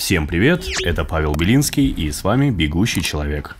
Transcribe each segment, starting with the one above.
Всем привет, это Павел Белинский и с вами «Бегущий человек».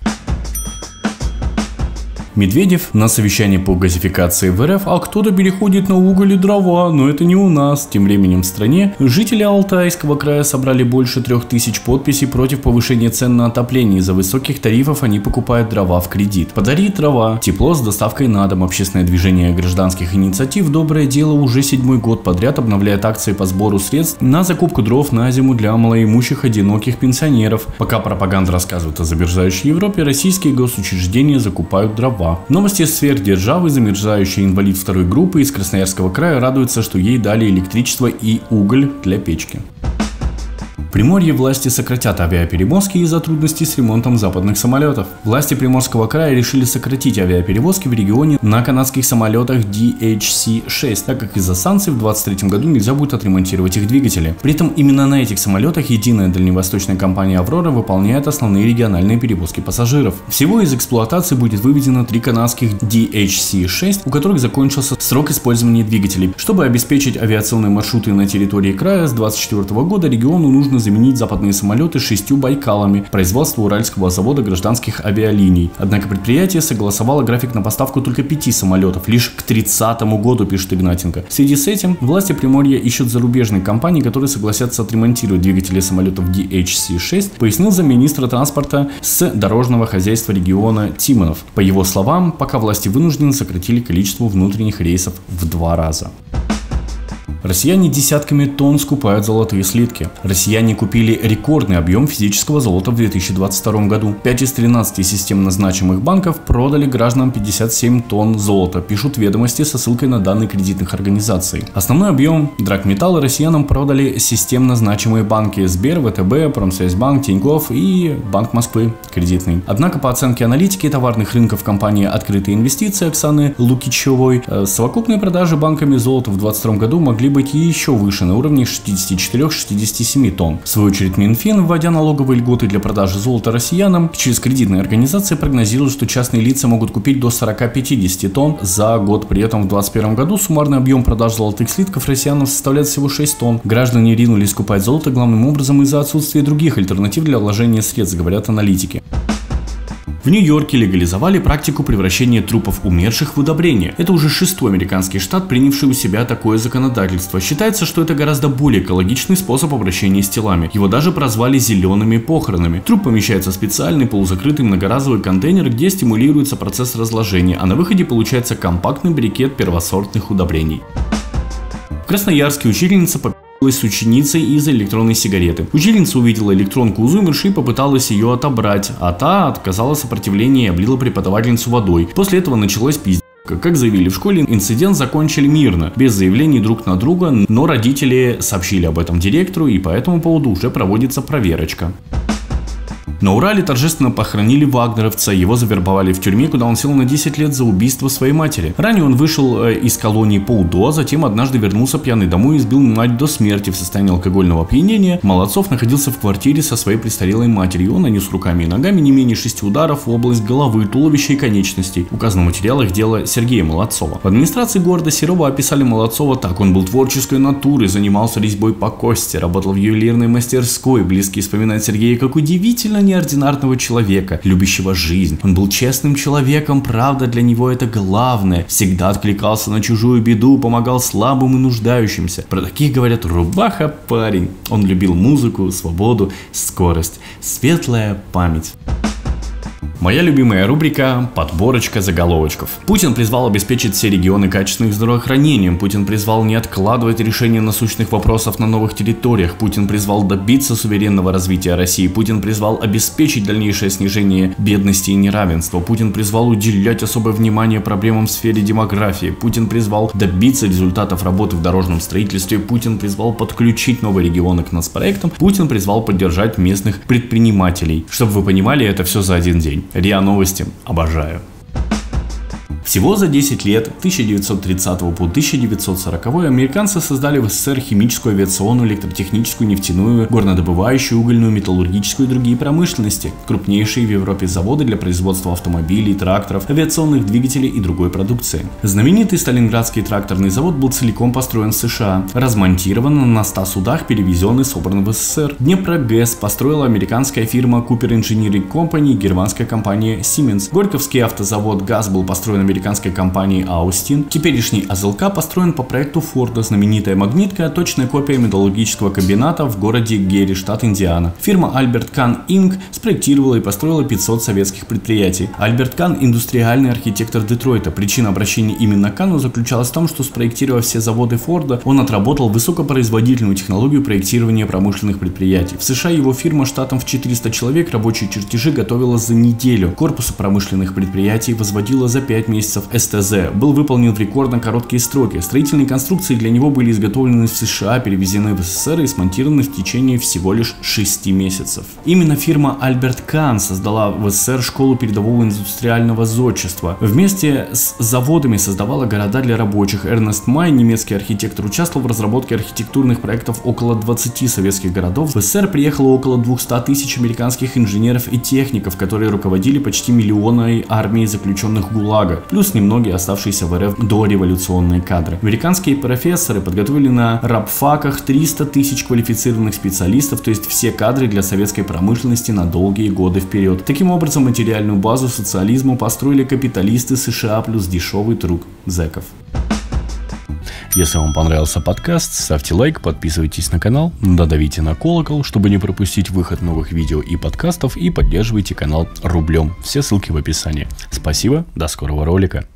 Медведев на совещании по газификации в РФ: а кто-то переходит на уголь и дрова, но это не у нас. Тем временем в стране жители Алтайского края собрали больше 3000 подписей против повышения цен на отопление. Из-за высоких тарифов они покупают дрова в кредит. Подари дрова, тепло с доставкой на дом. Общественное движение гражданских инициатив «Доброе дело» уже 7-й год подряд обновляет акции по сбору средств на закупку дров на зиму для малоимущих одиноких пенсионеров. Пока пропаганда рассказывает о замерзающей Европе, российские госучреждения закупают дрова. Новости из сверхдержавы. Замерзающий инвалид второй группы из Красноярского края радуется, что ей дали электричество и уголь для печки. В Приморье власти сократят авиаперевозки из-за трудностей с ремонтом западных самолетов. Власти Приморского края решили сократить авиаперевозки в регионе на канадских самолетах DHC-6, так как из-за санкций в 2023 году нельзя будет отремонтировать их двигатели. При этом именно на этих самолетах единая дальневосточная компания «Аврора» выполняет основные региональные перевозки пассажиров. Всего из эксплуатации будет выведено 3 канадских DHC-6, у которых закончился срок использования двигателей. Чтобы обеспечить авиационные маршруты на территории края, с 2024 года региону нужно заменить западные самолеты 6 «Байкалами» производства Уральского завода гражданских авиалиний. Однако предприятие согласовало график на поставку только 5 самолетов, лишь к 30 году, пишет Игнатенко. В связи с этим власти Приморья ищут зарубежные компании, которые согласятся отремонтировать двигатели самолетов DHC-6, пояснил замминистра транспорта с дорожного хозяйства региона Тимонов. По его словам, пока власти вынуждены сократили количество внутренних рейсов в 2 раза. Россияне десятками тонн скупают золотые слитки. Россияне купили рекордный объем физического золота в 2022 году. 5 из 13 системно значимых банков продали гражданам 57 тонн золота, пишут «Ведомости» со ссылкой на данные кредитных организаций. Основной объем драгметалла россиянам продали системно значимые банки: Сбер, ВТБ, Промсвязьбанк, Тиньков и Банк Москвы кредитный. Однако, по оценке аналитики товарных рынков компании «Открытые инвестиции» Оксаны Лукичевой, совокупные продажи банками золота в 2022 году могли быть еще выше, на уровне 64-67 тонн. В свою очередь Минфин, вводя налоговые льготы для продажи золота россиянам через кредитные организации, прогнозирует, что частные лица могут купить до 40-50 тонн за год. При этом в 2021 году суммарный объем продаж золотых слитков россиянам составляет всего 6 тонн. Граждане ринулись скупать золото главным образом из-за отсутствия других альтернатив для вложения средств, говорят аналитики. В Нью-Йорке легализовали практику превращения трупов умерших в удобрения. Это уже 6-й американский штат, принявший у себя такое законодательство. Считается, что это гораздо более экологичный способ обращения с телами. Его даже прозвали «зелеными похоронами». Труп помещается в специальный полузакрытый многоразовый контейнер, где стимулируется процесс разложения, а на выходе получается компактный брикет первосортных удобрений. В Красноярске учительница с ученицей из электронной сигареты. Учительница увидела электронку у и попыталась ее отобрать, а та отказала сопротивление и облила преподавательницу водой. После этого началась пиздец. Как заявили в школе, инцидент закончили мирно, без заявлений друг на друга, но родители сообщили об этом директору, и по этому поводу уже проводится проверочка. На Урале торжественно похоронили вагнеровца. Его завербовали в тюрьме, куда он сел на 10 лет за убийство своей матери. Ранее он вышел из колонии по УДО, а затем однажды вернулся пьяный домой и избил мать до смерти в состоянии алкогольного опьянения. Молодцов находился в квартире со своей престарелой матерью. Он нанес руками и ногами не менее 6 ударов в область головы, туловища и конечностей. Указано в материалах дела Сергея Молодцова. В администрации города Серова описали Молодцова так: он был творческой натуры, занимался резьбой по кости, работал в ювелирной мастерской. Близкие вспоминают Сергея как удивительно неординарного человека, любящего жизнь. Он был честным человеком, правда для него это главное. Всегда откликался на чужую беду, помогал слабым и нуждающимся. Про таких говорят: рубаха парень. Он любил музыку, свободу, скорость, светлая память. Моя любимая рубрика – подборочка заголовочков. Путин призвал обеспечить все регионы качественным здравоохранением. Путин призвал не откладывать решение насущных вопросов на новых территориях. Путин призвал добиться суверенного развития России. Путин призвал обеспечить дальнейшее снижение бедности и неравенства. Путин призвал уделять особое внимание проблемам в сфере демографии. Путин призвал добиться результатов работы в дорожном строительстве. Путин призвал подключить новые регионы к нацпроектам. Путин призвал поддержать местных предпринимателей. Чтобы вы понимали, это все за один день. РИА Новости. Обожаю. Всего за 10 лет, с 1930 по 1940, американцы создали в СССР химическую, авиационную, электротехническую, нефтяную, горнодобывающую, угольную, металлургическую и другие промышленности, крупнейшие в Европе заводы для производства автомобилей, тракторов, авиационных двигателей и другой продукции. Знаменитый Сталинградский тракторный завод был целиком построен в США, размонтирован, на 100 судах перевезен и собран в СССР. Днепро ГЭС построила американская фирма Cooper Engineering Company и германская компания Siemens. Горьковский автозавод «Газ» был построен американской компанией Austin. Теперешний АЗЛК построен по проекту Форда. Знаменитая магнитка – точная копия металлургического комбината в городе Герри, штат Индиана. Фирма Альберт Кан Inc. спроектировала и построила 500 советских предприятий. Альберт Кан – индустриальный архитектор Детройта. Причина обращения именно к Кану заключалась в том, что, спроектировав все заводы Форда, он отработал высокопроизводительную технологию проектирования промышленных предприятий. В США его фирма штатом в 400 человек рабочие чертежи готовила за неделю. Корпусы промышленных предприятий возводила за 5 месяцев. СТЗ был выполнен в рекордно короткие сроки. Строительные конструкции для него были изготовлены в США, перевезены в СССР и смонтированы в течение всего лишь 6 месяцев. Именно фирма Альберт Кан создала в СССР школу передового индустриального зодчества. Вместе с заводами создавала города для рабочих. Эрнест Май, немецкий архитектор, участвовал в разработке архитектурных проектов около 20 советских городов. В СССР приехало около 200 тысяч американских инженеров и техников, которые руководили почти миллионной армией заключенных ГУЛАГа, плюс немногие оставшиеся в РФ дореволюционные кадры. Американские профессоры подготовили на рабфаках 300 тысяч квалифицированных специалистов, то есть все кадры для советской промышленности на долгие годы вперед. Таким образом, материальную базу социализму построили капиталисты США плюс дешевый труд зэков. Если вам понравился подкаст, ставьте лайк, подписывайтесь на канал, додавите на колокол, чтобы не пропустить выход новых видео и подкастов, и поддерживайте канал рублем. Все ссылки в описании. Спасибо, до скорого ролика.